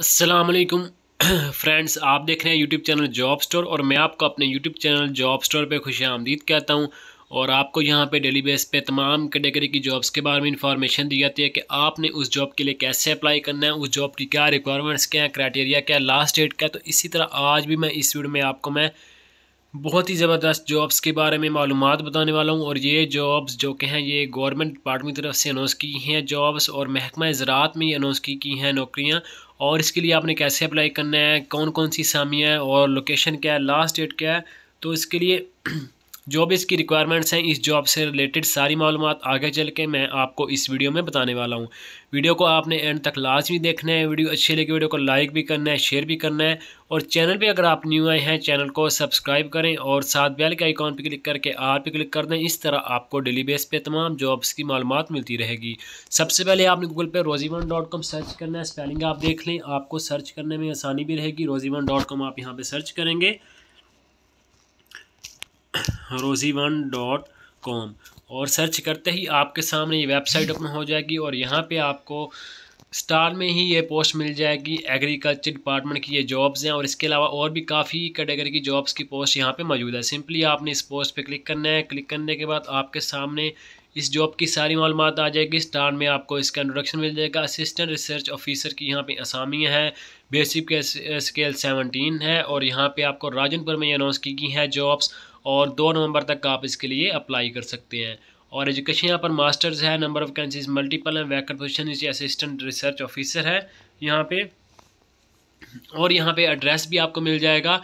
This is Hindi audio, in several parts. अस्सलाम वालेकुम फ्रेंड्स, आप देख रहे हैं यूट्यूब चैनल जॉब स्टोर और मैं आपको अपने यूट्यूब चैनल जॉब स्टोर पे खुशामदीद कहता हूं। और आपको यहां पे डेली बेस पे तमाम कैटेगरी की जॉब्स के बारे में इंफॉर्मेशन दी जाती है कि आपने उस जॉब के लिए कैसे अप्लाई करना है, उस जॉब की क्या रिक्वायरमेंट्स, क्या क्राइटेरिया, क्या लास्ट डेट क्या। तो इसी तरह आज भी मैं इस वीडियो में आपको मैं बहुत ही ज़बरदस्त जॉब्स के बारे में मालूमात बताने वाला हूँ। और ये जॉब्स जो कि हैं ये गवर्नमेंट डिपार्टमेंट की तरफ से अनाउंस की हैं जॉब्स, और महकमा ज़राअत में ही अनाउंस की हैं नौकरियाँ। और इसके लिए आपने कैसे अप्लाई करना है, कौन कौन सी असामियाँ हैं और लोकेशन क्या है, लास्ट डेट क्या है। तो इसके लिए जो भी इसकी रिक्वायरमेंट्स हैं, इस जॉब से रिलेटेड सारी मालूमात आगे चल के मैं आपको इस वीडियो में बताने वाला हूँ। वीडियो को आपने एंड तक लाजमी देखना है। वीडियो अच्छी लगी वीडियो को लाइक भी करना है, शेयर भी करना है। और चैनल पे अगर आप न्यू आए हैं चैनल को सब्सक्राइब करें और साथ बेल के आइकॉन पर क्लिक करके आर पे क्लिक कर दें। इस तरह आपको डेली बेस पे तमाम जॉब्स की मालूमात मिलती रहेगी। सबसे पहले आपने गूगल पे roziman.com सर्च करना है। स्पेलिंग आप देख लें, आपको सर्च करने में आसानी भी रहेगी। roziman.com आप यहाँ पर सर्च करेंगे, roziman.com, और सर्च करते ही आपके सामने ये वेबसाइट ओपन हो जाएगी। और यहाँ पे आपको स्टार में ही ये पोस्ट मिल जाएगी, एग्रीकल्चर डिपार्टमेंट की ये जॉब्स हैं। और इसके अलावा और भी काफ़ी कैटेगरी की जॉब्स की पोस्ट यहाँ पे मौजूद है। सिंपली आपने इस पोस्ट पे क्लिक करना है। क्लिक करने के बाद आपके सामने इस जॉब की सारी मालूमात आ जाएगी। स्टार में आपको इसका इंट्रोडक्शन मिल जाएगा। असिस्टेंट रिसर्च ऑफिसर की यहाँ पे असामियाँ हैं, बेसिक स्केल 17 है। और यहाँ पे आपको राजनपुर में अनाउंस की गई हैं जॉब्स, और 2 नवंबर तक आप इसके लिए अप्लाई कर सकते हैं। और एजुकेशन यहाँ पर मास्टर्स है, नंबर ऑफ वैकेंसीज मल्टीपल हैं, वैकेंट पोजीशन नीचे असिस्टेंट रिसर्च ऑफिसर है यहाँ पे। और यहाँ पे एड्रेस भी आपको मिल जाएगा।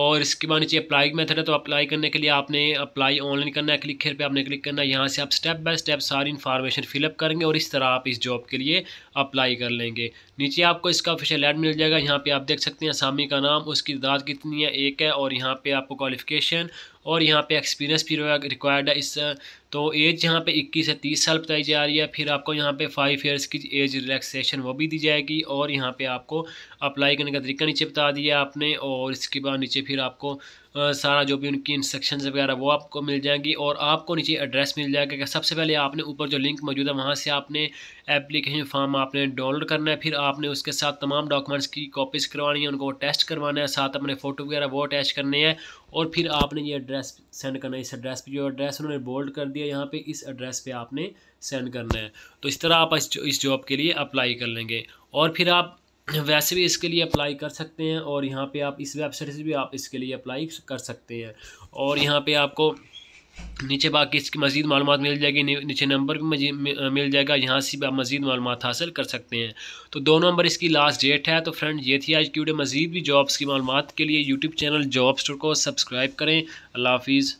और इसके बाद नीचे अप्लाई मेथड है, तो अप्लाई करने के लिए आपने अप्लाई ऑनलाइन करना है, क्लिक हेयर पे आपने क्लिक करना है। यहाँ से आप स्टेप बाय स्टेप सारी इन्फॉर्मेशन फिलअप करेंगे और इस तरह आप इस जॉब के लिए अप्लाई कर लेंगे। नीचे आपको इसका ऑफिशियल ऐड मिल जाएगा। यहाँ पे आप देख सकते हैं असामी का नाम, उसकी दाद कितनी है, 1 है। और यहाँ पर आपको क्वालिफिकेशन और यहाँ पे एक्सपीरियंस भी रिक्वायर्ड है। इस तो एज यहाँ पे 21 से 30 साल बताई जा रही है। फिर आपको यहाँ पे 5 इयर्स की एज रिलैक्सेशन वो भी दी जाएगी। और यहाँ पे आपको अप्लाई करने का तरीका नीचे बता दिया आपने। और इसके बाद नीचे फिर आपको सारा जो भी उनकी इंस्ट्रक्शंस वगैरह वो आपको मिल जाएंगी। और आपको नीचे एड्रेस मिल जाएगा कि सबसे पहले आपने ऊपर जो लिंक मौजूद है वहाँ से आपने एप्लीकेशन फॉर्म आपने डाउनलोड करना है। फिर आपने उसके साथ तमाम डॉक्यूमेंट्स की कॉपीज़ करवानी है, उनको अटैच करवाना है, साथ अपने फ़ोटो वगैरह वो अटैच करने हैं। और फिर आपने ये एड्रेस सेंड करना है। इस एड्रेस पर जो एड्रेस उन्होंने बोल्ड कर दिया यहाँ पर, इस एड्रेस पर आपने सेंड करना है। तो इस तरह आप इस जॉब के लिए अप्लाई कर लेंगे। और फिर आप वैसे भी इसके लिए अप्लाई कर सकते हैं। और यहाँ पे आप इस वेबसाइट से भी आप इसके लिए अप्लाई कर सकते हैं। और यहाँ पे आपको नीचे बाकी इसकी मज़ीद मालूमात मिल जाएगी, नीचे नंबर भी मिल जाएगा, यहाँ से भी आप मज़ीद मालूमात हासिल कर सकते हैं। तो 2 नवंबर इसकी लास्ट डेट है। तो फ्रेंड ये थी आज की वीडियो। मज़ीद भी जॉब्स की मालूमात के लिए यूट्यूब चैनल जॉब स्टोर को सब्सक्राइब करें। अल्लाह हाफिज़।